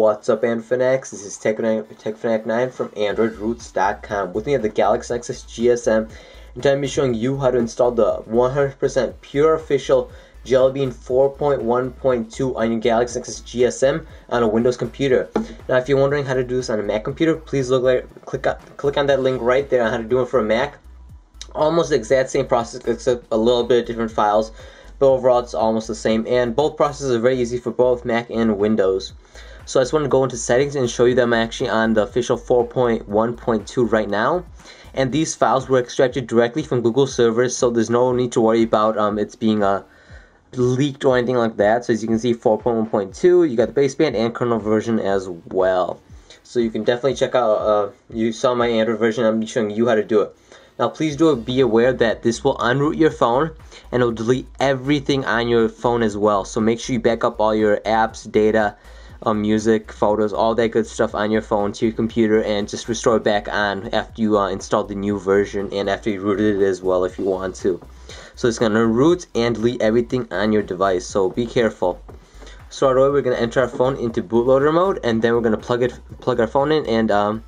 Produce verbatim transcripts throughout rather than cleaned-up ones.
What's up, AndFanax? This is Tech Fanatic nine from Android Roots dot com. With me at the Galaxy Nexus G S M, and today I'm going to be showing you how to install the one hundred percent pure official Jelly Bean four point one point two on your Galaxy Nexus G S M on a Windows computer. Now, if you're wondering how to do this on a Mac computer, please look like, click, up, click on that link right there on how to do it for a Mac. Almost the exact same process, except a little bit of different files, but overall it's almost the same, and both processes are very easy for both Mac and Windows. So I just want to go into settings and show you that I'm actually on the official four point one point two right now. And these files were extracted directly from Google servers, so there's no need to worry about um, it's being uh, leaked or anything like that. So as you can see, four point one point two, you got the baseband and kernel version as well. So you can definitely check out, uh, you saw my Android version, I'm showing you how to do it. Now please do be aware that this will unroot your phone and it will delete everything on your phone as well. So make sure you back up all your apps, data, Um, music, photos, all that good stuff on your phone to your computer, and just restore it back on after you uh, install the new version and after you rooted it as well if you want to. So it's going to root and delete everything on your device, so be careful. So right away we're going to enter our phone into bootloader mode, and then we're going to plug it, plug our phone in, and um,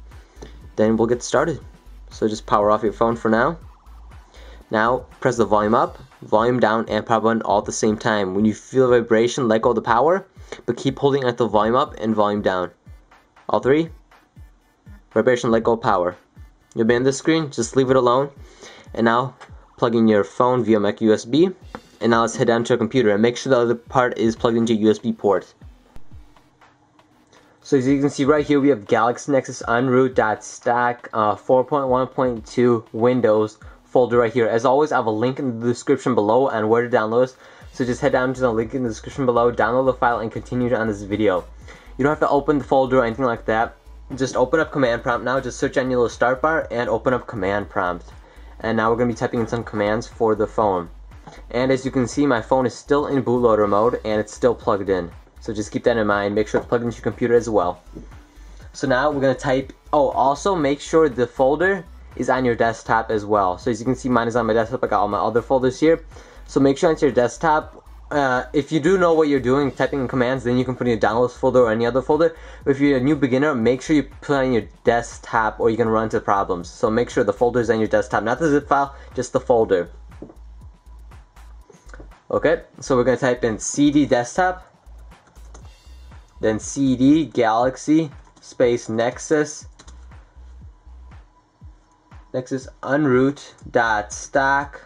then we'll get started. So just power off your phone for now. Now press the volume up, volume down, and power button all at the same time. When you feel a vibration, let go of the power, but keep holding at the volume up and volume down. All three. Vibration, let go, power. You'll be on this screen, just leave it alone. And now plug in your phone via micro U S B. And now let's head down to our computer and make sure the other part is plugged into a U S B port. So as you can see right here, we have Galaxy Nexus Android Roots dot stack uh, four point one point two Windows folder right here. As always, I have a link in the description below on where to download this. So just head down to the link in the description below, download the file, and continue on this video. You don't have to open the folder or anything like that. Just open up command prompt now. Just search on your little start bar and open up command prompt. And now we're going to be typing in some commands for the phone. And as you can see, my phone is still in bootloader mode and it's still plugged in. So just keep that in mind. Make sure it's plugged into your computer as well. So now we're going to type, oh, also make sure the folder is on your desktop as well. So as you can see, mine is on my desktop. I got all my other folders here. So make sure it's your desktop. Uh, if you do know what you're doing, typing in commands, then you can put in your downloads folder or any other folder. But if you're a new beginner, make sure you put on your desktop or you can run into problems. So make sure the folder is on your desktop, not the zip file, just the folder. Okay, so we're going to type in cd desktop, then cd galaxy space nexus nexus unroot dot stack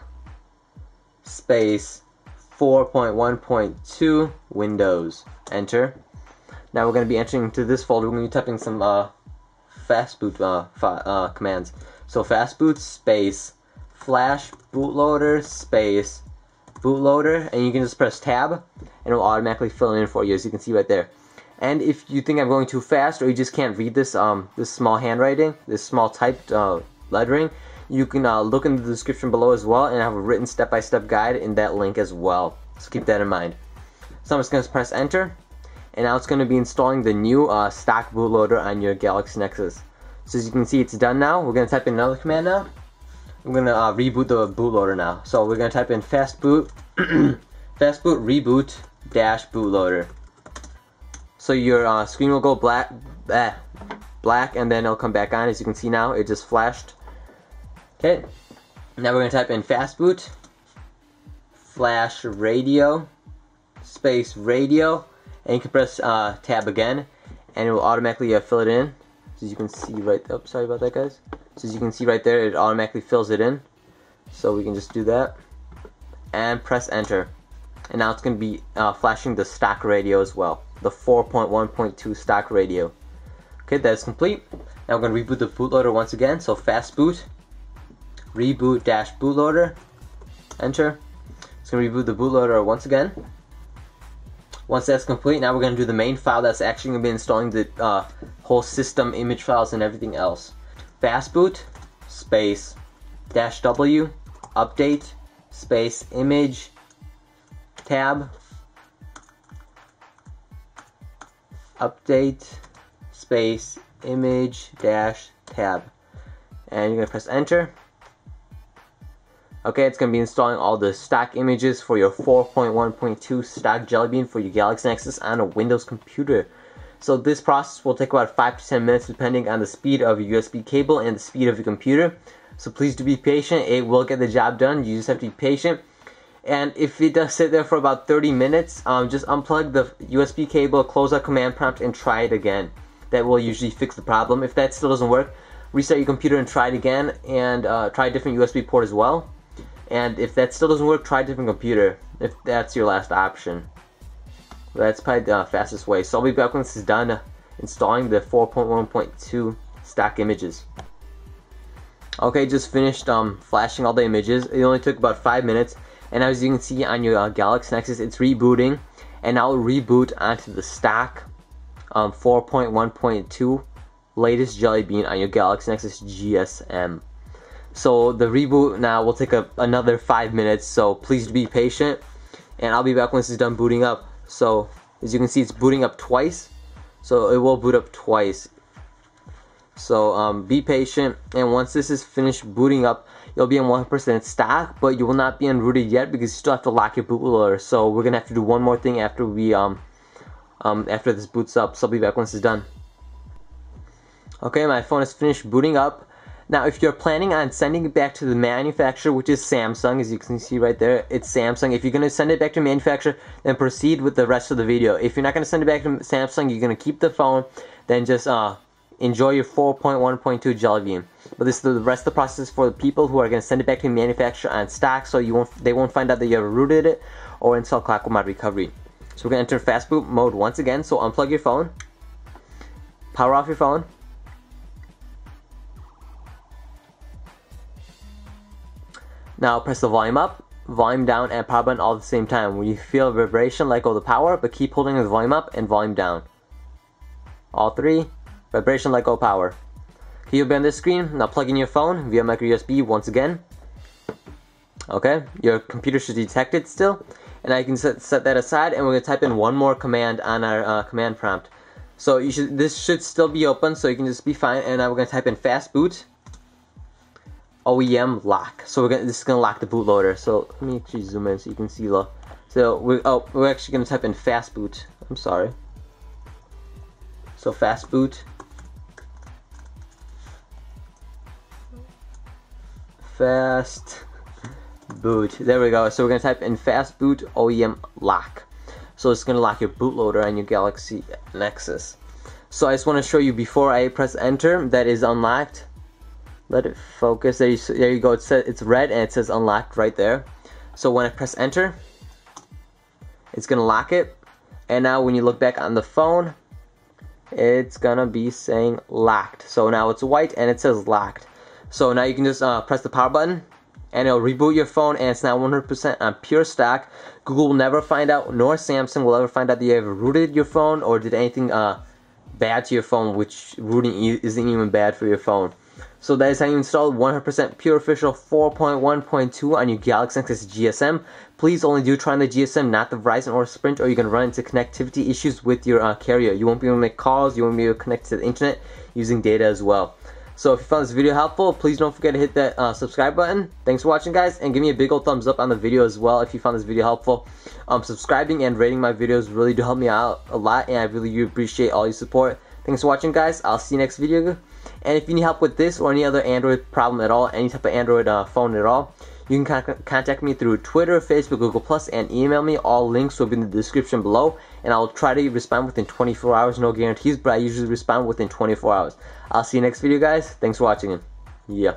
space four point one point two Windows. Enter. Now we're going to be entering to this folder. We're going to be typing some uh, fastboot uh, uh, commands. So fastboot space flash bootloader space bootloader, and you can just press tab and it will automatically fill in for you, as you can see right there. And if you think I'm going too fast or you just can't read this um this small handwriting, this small typed uh, lettering, you can uh, look in the description below as well, and I have a written step-by-step guide in that link as well. So keep that in mind. So I'm just going to press enter, and now it's going to be installing the new uh, stock bootloader on your Galaxy Nexus. So as you can see, it's done now. We're going to type in another command now. I'm going to uh, reboot the bootloader now. So we're going to type in fastboot fastboot reboot dash bootloader. So your uh, screen will go black, bleh, black, and then it'll come back on. As you can see now, it just flashed. Okay, now we're going to type in fastboot flash radio space radio, and you can press uh, tab again, and it will automatically uh, fill it in. So as you can see right there, sorry about that guys. So as you can see right there, it automatically fills it in. So we can just do that and press enter. And now it's going to be uh, flashing the stock radio as well, the four point one point two stock radio. Okay, that's complete. Now we're going to reboot the bootloader once again. So fastboot reboot dash bootloader, enter. It's going to reboot the bootloader once again. Once that's complete, now we're going to do the main file that's actually going to be installing the uh, whole system image files and everything else. Fastboot space dash w update space image tab update space image dash tab, and you're going to press enter. Okay, it's going to be installing all the stock images for your four point one point two stock Jelly Bean for your Galaxy Nexus on a Windows computer. So this process will take about five to ten minutes depending on the speed of your U S B cable and the speed of your computer. So please do be patient, it will get the job done, you just have to be patient. And if it does sit there for about thirty minutes, um, just unplug the U S B cable, close out command prompt, and try it again. That will usually fix the problem. If that still doesn't work, reset your computer and try it again, and uh, try a different U S B port as well. And if that still doesn't work, try a different computer, if that's your last option. That's probably the fastest way. So I'll be back when this is done installing the four point one point two stock images. Okay, just finished um, flashing all the images. It only took about five minutes. And as you can see on your uh, Galaxy Nexus, it's rebooting. And I'll reboot onto the stock um, four point one point two latest Jelly Bean on your Galaxy Nexus G S M. So the reboot now will take a, another five minutes, so please be patient. And I'll be back when this is done booting up. So as you can see, it's booting up twice. So it will boot up twice. So um, be patient, and once this is finished booting up, you'll be in one percent stock, but you will not be unrooted yet because you still have to lock your bootloader. So we're gonna have to do one more thing after we um um after this boots up. So I'll be back once it's done. Okay, my phone is finished booting up. Now, if you're planning on sending it back to the manufacturer, which is Samsung, as you can see right there, it's Samsung. If you're going to send it back to the manufacturer, then proceed with the rest of the video. If you're not going to send it back to Samsung, you're going to keep the phone, then just uh, enjoy your four point one point two Jelly Bean. But this is the rest of the process for the people who are going to send it back to the manufacturer on stock, so you won't, they won't find out that you have rooted it or install Clockwork Mod Recovery. So we're going to enter fast boot mode once again, so unplug your phone, power off your phone, now press the volume up, volume down, and power button all at the same time. When you feel a vibration, let go of the power, but keep holding the volume up and volume down. All three, vibration, let go of power. Okay, you'll be on this screen. Now plug in your phone via micro U S B once again. Okay, your computer should detect it still. And I can set, set that aside, and we're going to type in one more command on our uh, command prompt. So you should, this should still be open, so you can just be fine. And now we're going to type in fast boot. O E M lock. So we're gonna, this is gonna lock the bootloader. So let me actually zoom in so you can see the. So we oh we're actually gonna type in fast boot. I'm sorry. So fast boot. Fast boot. There we go. So we're gonna type in fast boot O E M lock. So it's gonna lock your bootloader on your Galaxy Nexus. So I just want to show you before I press enter that is unlocked. Let it focus. There you, there you go. It says, it's red and it says unlocked right there. So when I press enter, it's gonna lock it. And now when you look back on the phone, it's gonna be saying locked. So now it's white and it says locked. So now you can just uh, press the power button and it'll reboot your phone, and it's now one hundred percent on pure stock. Google will never find out, nor Samsung will ever find out that you have rooted your phone or did anything uh, bad to your phone, which rooting isn't even bad for your phone. So that is how you install one hundred percent pure official four point one point two on your Galaxy Nexus G S M. Please only do try on the G S M, not the Verizon or Sprint, or you can run into connectivity issues with your uh, carrier. You won't be able to make calls, you won't be able to connect to the internet using data as well. So if you found this video helpful, please don't forget to hit that uh, subscribe button. Thanks for watching, guys, and give me a big old thumbs up on the video as well if you found this video helpful. Um, subscribing and rating my videos really do help me out a lot, and I really do appreciate all your support. Thanks for watching, guys. I'll see you next video. And if you need help with this or any other Android problem at all, any type of Android uh, phone at all, you can con contact me through Twitter, Facebook, Google+, and email me. All links will be in the description below, and I'll try to respond within twenty-four hours. No guarantees, but I usually respond within twenty-four hours. I'll see you next video, guys. Thanks for watching. Yeah.